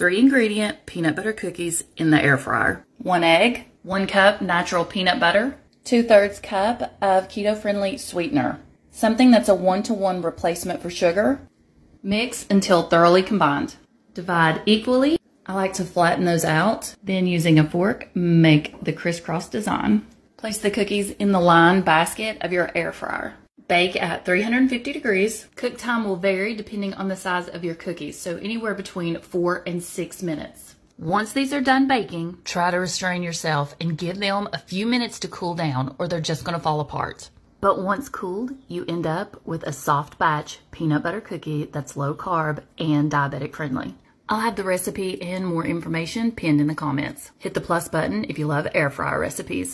3-ingredient peanut butter cookies in the air fryer. 1 egg, 1 cup natural peanut butter, 2/3 cup of keto-friendly sweetener, something that's a 1-to-1 replacement for sugar. Mix until thoroughly combined. Divide equally. I like to flatten those out. Then using a fork, make the crisscross design. Place the cookies in the lined basket of your air fryer. Bake at 350 degrees. Cook time will vary depending on the size of your cookies, so anywhere between 4 and 6 minutes. Once these are done baking, try to restrain yourself and give them a few minutes to cool down, or they're just gonna fall apart. But once cooled, you end up with a soft batch peanut butter cookie that's low carb and diabetic friendly. I'll have the recipe and more information pinned in the comments. Hit the plus button if you love air fryer recipes.